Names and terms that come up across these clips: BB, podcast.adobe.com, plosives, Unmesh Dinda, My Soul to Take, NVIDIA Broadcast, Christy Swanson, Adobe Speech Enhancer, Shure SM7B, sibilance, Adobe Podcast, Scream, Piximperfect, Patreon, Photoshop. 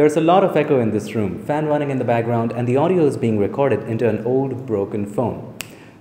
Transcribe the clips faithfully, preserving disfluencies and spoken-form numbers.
There's a lot of echo in this room, fan running in the background, and the audio is being recorded into an old, broken phone.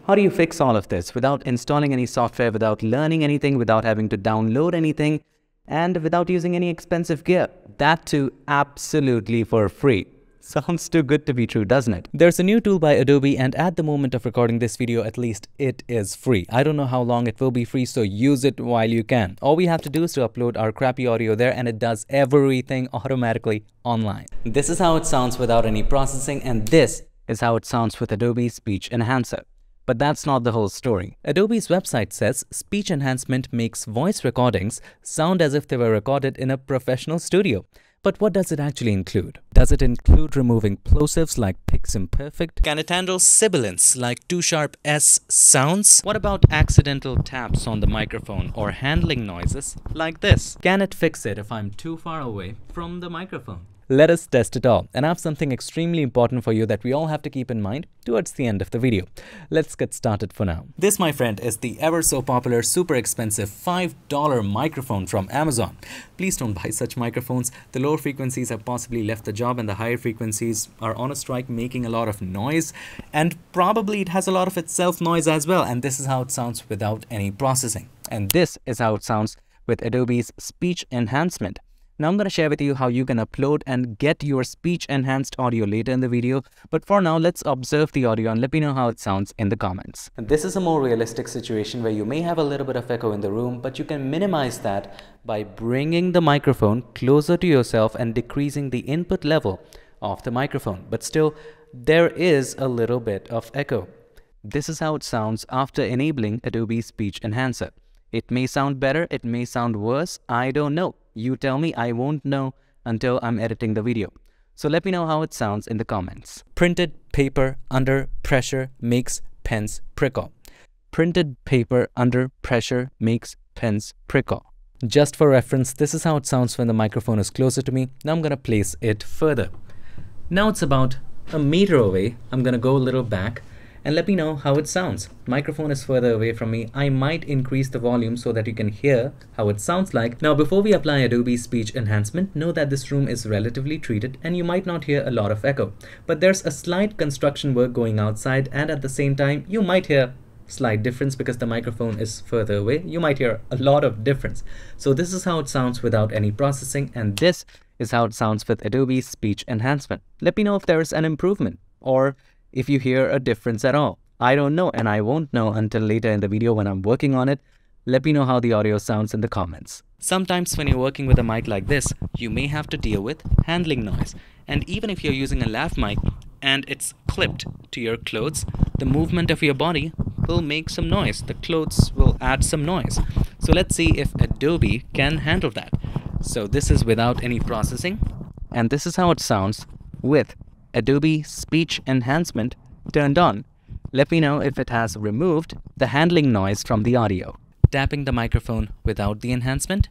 How do you fix all of this without installing any software, without learning anything, without having to download anything, and without using any expensive gear? That too, absolutely for free. Sounds too good to be true, doesn't it? There's a new tool by Adobe, and at the moment of recording this video, at least it is free. I don't know how long it will be free, so use it while you can. All we have to do is to upload our crappy audio there, and it does everything automatically online. This is how it sounds without any processing, and this is how it sounds with Adobe Speech Enhancer. But that's not the whole story. Adobe's website says speech enhancement makes voice recordings sound as if they were recorded in a professional studio. But what does it actually include? Does it include removing plosives like pic's imperfect? Can it handle sibilants like two sharp S sounds? What about accidental taps on the microphone or handling noises like this? Can it fix it if I'm too far away from the microphone? Let us test it all, and I have something extremely important for you that we all have to keep in mind towards the end of the video. Let's get started for now. This, my friend, is the ever so popular, super expensive five dollar microphone from Amazon. Please don't buy such microphones. The lower frequencies have possibly left the job and the higher frequencies are on a strike, making a lot of noise, and probably it has a lot of itself noise as well. And this is how it sounds without any processing. And this is how it sounds with Adobe's speech enhancement. Now I'm going to share with you how you can upload and get your speech enhanced audio later in the video. But for now, let's observe the audio and let me know how it sounds in the comments. And this is a more realistic situation where you may have a little bit of echo in the room, but you can minimize that by bringing the microphone closer to yourself and decreasing the input level of the microphone. But still, there is a little bit of echo. This is how it sounds after enabling Adobe Speech Enhancer. It may sound better, it may sound worse, I don't know. You tell me, I won't know until I'm editing the video. So let me know how it sounds in the comments. Printed paper under pressure makes pens prickle. Printed paper under pressure makes pens prickle. Just for reference, this is how it sounds when the microphone is closer to me. Now I'm going to place it further. Now it's about a meter away. I'm going to go a little back and let me know how it sounds. Microphone is further away from me. I might increase the volume so that you can hear how it sounds like. Now, before we apply Adobe Speech Enhancement, know that this room is relatively treated and you might not hear a lot of echo. But there's a slight construction work going outside, and at the same time, you might hear slight difference because the microphone is further away. You might hear a lot of difference. So this is how it sounds without any processing, and this is how it sounds with Adobe Speech Enhancement. Let me know if there is an improvement or if you hear a difference at all. I don't know, and I won't know until later in the video when I'm working on it. Let me know how the audio sounds in the comments. Sometimes when you're working with a mic like this, you may have to deal with handling noise. And even if you're using a lav mic and it's clipped to your clothes, the movement of your body will make some noise. The clothes will add some noise. So let's see if Adobe can handle that. So this is without any processing, and this is how it sounds with Adobe Speech Enhancement turned on. Let me know if it has removed the handling noise from the audio. Tapping the microphone without the enhancement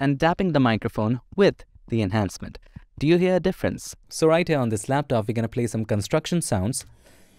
and tapping the microphone with the enhancement. Do you hear a difference? So right here on this laptop, we're going to play some construction sounds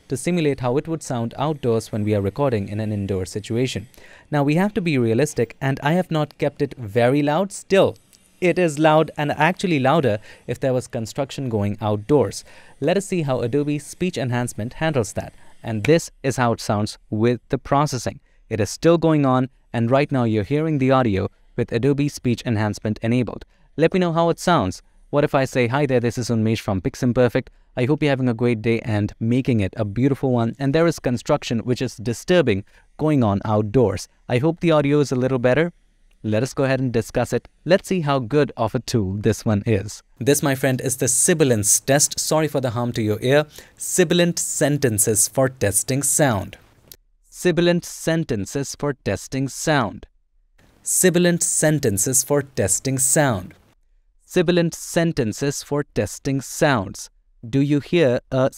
to simulate how it would sound outdoors when we are recording in an indoor situation. Now we have to be realistic, and I have not kept it very loud still. It is loud, and actually louder if there was construction going outdoors. Let us see how Adobe Speech Enhancement handles that. And this is how it sounds with the processing. It is still going on, and right now you're hearing the audio with Adobe Speech Enhancement enabled. Let me know how it sounds. What if I say, hi there, this is Unmesh from Pix Imperfect. I hope you're having a great day and making it a beautiful one. And there is construction, which is disturbing, going on outdoors. I hope the audio is a little better. Let us go ahead and discuss it. Let's see how good of a tool this one is. This, my friend, is the sibilance test. Sorry for the harm to your ear. Sibilant sentences for testing sound. Sibilant sentences for testing sound. Sibilant sentences for testing sound. Sibilant sentences for testing sounds. Do you hear a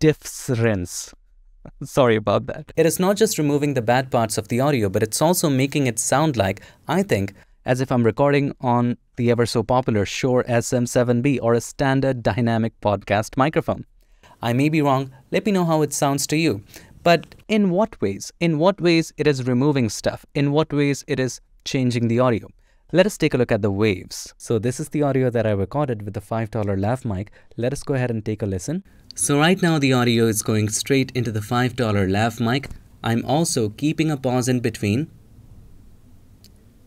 difference? Sorry about that. It is not just removing the bad parts of the audio, but it's also making it sound like, I think, as if I'm recording on the ever so popular Shure S M seven B or a standard dynamic podcast microphone. I may be wrong. Let me know how it sounds to you. But in what ways? In what ways it is removing stuff? In what ways it is changing the audio? Let us take a look at the waves. So this is the audio that I recorded with the five dollar lav mic. Let us go ahead and take a listen. So right now the audio is going straight into the five dollar lav mic. I'm also keeping a pause in between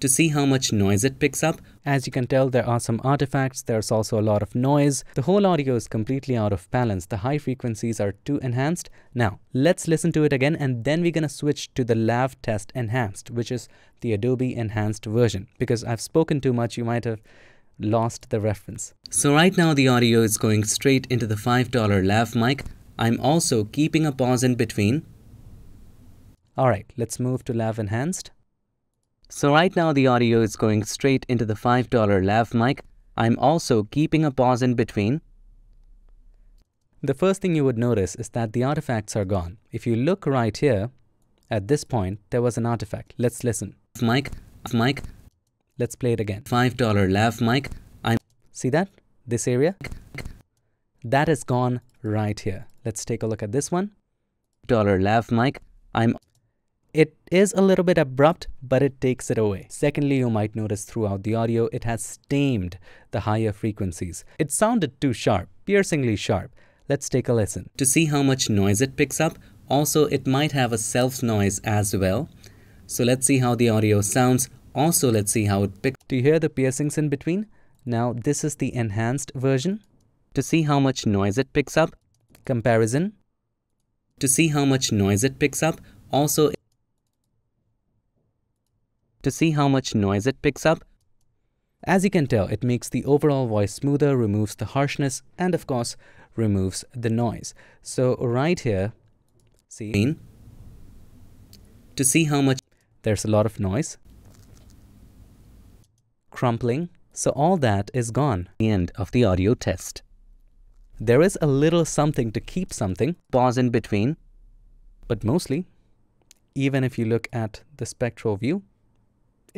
to see how much noise it picks up. As you can tell, there are some artifacts. There's also a lot of noise. The whole audio is completely out of balance. The high frequencies are too enhanced. Now, let's listen to it again, and then we're gonna switch to the lav test enhanced, which is the Adobe enhanced version. Because I've spoken too much, you might have lost the reference. So right now the audio is going straight into the five dollar lav mic. I'm also keeping a pause in between. All right, let's move to lav enhanced. So right now the audio is going straight into the five dollar lav mic. I'm also keeping a pause in between. The first thing you would notice is that the artifacts are gone. If you look right here, at this point, there was an artifact. Let's listen. Mic, mic. Let's play it again. five dollar lav mic. I'm. See that? This area? That is gone right here. Let's take a look at this one. five dollar lav mic. I'm. It is a little bit abrupt, but it takes it away. Secondly, you might notice throughout the audio, it has tamed the higher frequencies. It sounded too sharp, piercingly sharp. Let's take a listen. To see how much noise it picks up, also it might have a self noise as well. So let's see how the audio sounds. Also, let's see how it picks. Do you hear the piercings in between? Now, this is the enhanced version. To see how much noise it picks up. Comparison. To see how much noise it picks up, also it to see how much noise it picks up. As you can tell, it makes the overall voice smoother, removes the harshness, and of course, removes the noise. So right here, see, to see how much, there's a lot of noise, crumpling, so all that is gone. The end of the audio test. There is a little something to keep something, pause in between, but mostly, even if you look at the spectral view,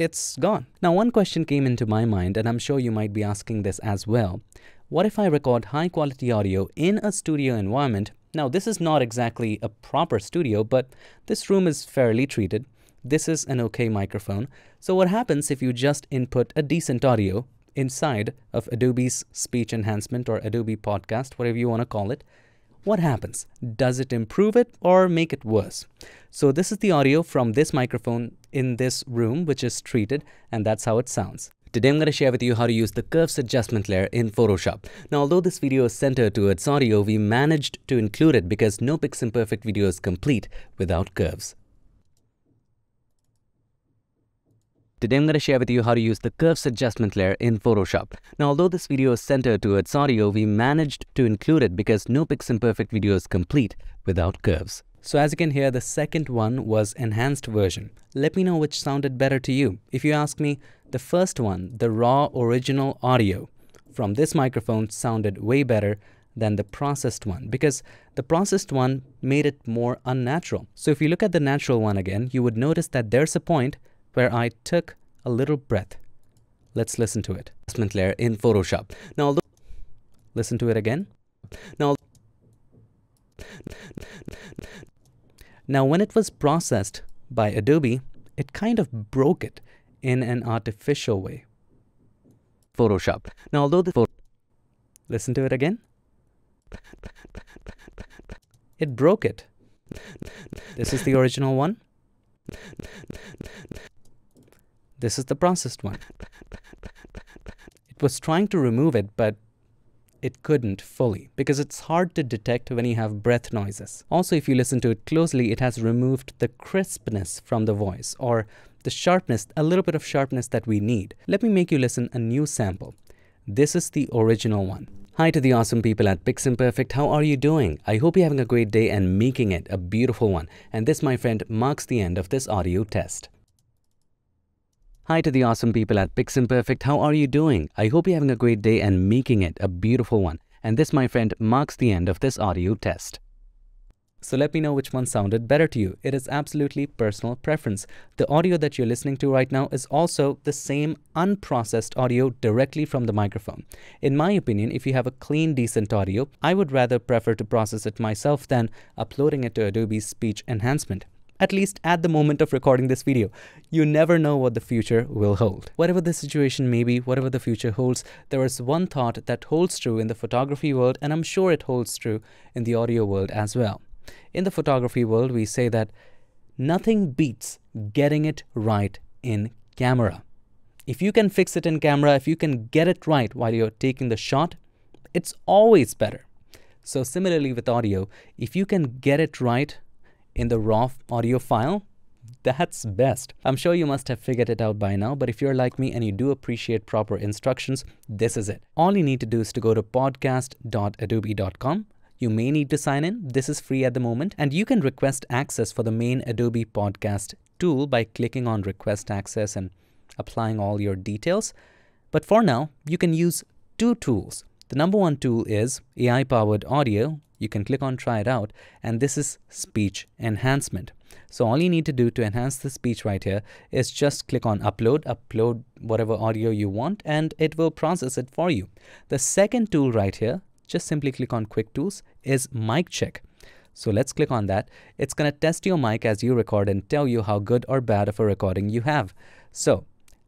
it's gone. Now, one question came into my mind, and I'm sure you might be asking this as well. What if I record high quality audio in a studio environment? Now, this is not exactly a proper studio, but this room is fairly treated. This is an okay microphone. So what happens if you just input a decent audio inside of Adobe's Speech Enhancement or Adobe Podcast, whatever you want to call it? What happens? Does it improve it or make it worse? So this is the audio from this microphone in this room, which is treated, and that's how it sounds. Today I'm going to share with you how to use the curves adjustment layer in Photoshop. Now, although this video is centered towards audio, we managed to include it because no Piximperfect video is complete without curves. Today I'm going to share with you how to use the curves adjustment layer in Photoshop. Now, although this video is centered towards audio, we managed to include it because no Piximperfect video is complete without curves. So as you can hear, the second one was enhanced version. Let me know which sounded better to you. If you ask me, the first one, the raw original audio from this microphone sounded way better than the processed one, because the processed one made it more unnatural. So if you look at the natural one again, you would notice that there's a point where I took a little breath. Let's listen to it. Adjustment layer in Photoshop. Now listen to it again. Now, now when it was processed by Adobe, it kind of broke it in an artificial way. Photoshop. Now although the pho- listen to it again. It broke it. This is the original one. This is the processed one. It was trying to remove it, but it couldn't fully because it's hard to detect when you have breath noises. Also, if you listen to it closely, it has removed the crispness from the voice or the sharpness, a little bit of sharpness that we need. Let me make you listen a new sample. This is the original one. Hi to the awesome people at Piximperfect. How are you doing? I hope you're having a great day and making it a beautiful one. And this, my friend, marks the end of this audio test. Hi to the awesome people at Piximperfect. How are you doing? I hope you're having a great day and making it a beautiful one. And this, my friend, marks the end of this audio test. So let me know which one sounded better to you. It is absolutely personal preference. The audio that you're listening to right now is also the same unprocessed audio directly from the microphone. In my opinion, if you have a clean, decent audio, I would rather prefer to process it myself than uploading it to Adobe's Speech Enhancement. at least at the moment of recording this video. You never know what the future will hold. Whatever the situation may be, whatever the future holds, there is one thought that holds true in the photography world, and I'm sure it holds true in the audio world as well. In the photography world, we say that nothing beats getting it right in camera. If you can fix it in camera, if you can get it right while you're taking the shot, it's always better. So similarly with audio, if you can get it right in the raw audio file, that's best. I'm sure you must have figured it out by now, but if you're like me and you do appreciate proper instructions, this is it. All you need to do is to go to podcast dot adobe dot com. You may need to sign in. This is free at the moment, and you can request access for the main Adobe Podcast tool by clicking on Request Access and applying all your details. But for now, you can use two tools. The number one tool is A I-powered audio. You can click on Try It Out, and this is Speech Enhancement. So all you need to do to enhance the speech right here is just click on Upload, upload whatever audio you want, and it will process it for you. The second tool right here, just simply click on Quick Tools, is Mic Check. So let's click on that. It's going to test your mic as you record and tell you how good or bad of a recording you have. So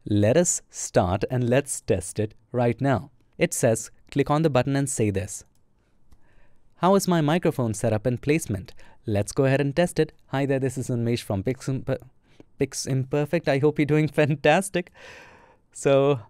let us start and let's test it right now. It says, click on the button and say this. How is my microphone setup and placement? Let's go ahead and test it. Hi there, this is Unmesh from Pix Imperfect. I hope you're doing fantastic. So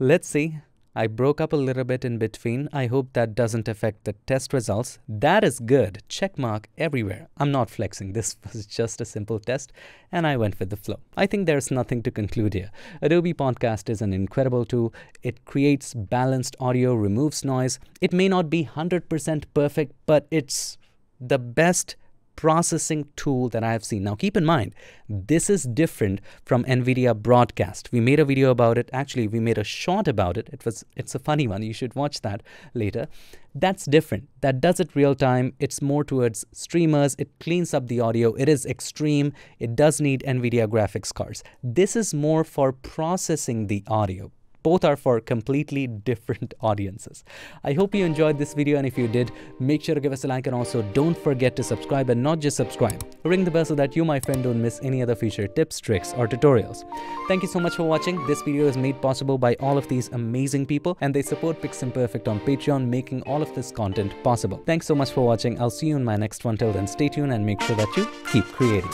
let's see. I broke up a little bit in between. I hope that doesn't affect the test results. That is good. Check mark everywhere. I'm not flexing. This was just a simple test, and I went with the flow. I think there's nothing to conclude here. Adobe Podcast is an incredible tool. It creates balanced audio, removes noise. It may not be one hundred percent perfect, but it's the best processing tool that I have seen. Now keep in mind, this is different from NVIDIA Broadcast. We made a video about it. Actually, we made a short about it. It was, it's a funny one. You should watch that later. That's different. That does it real time. It's more towards streamers. It cleans up the audio. It is extreme. It does need NVIDIA graphics cards. This is more for processing the audio. Both are for completely different audiences. I hope you enjoyed this video, and if you did, make sure to give us a like, and also don't forget to subscribe, and not just subscribe. Ring the bell so that you, my friend, don't miss any other future tips, tricks, or tutorials. Thank you so much for watching. This video is made possible by all of these amazing people, and they support Pix Imperfect on Patreon, making all of this content possible. Thanks so much for watching. I'll see you in my next one. Till then, stay tuned and make sure that you keep creating.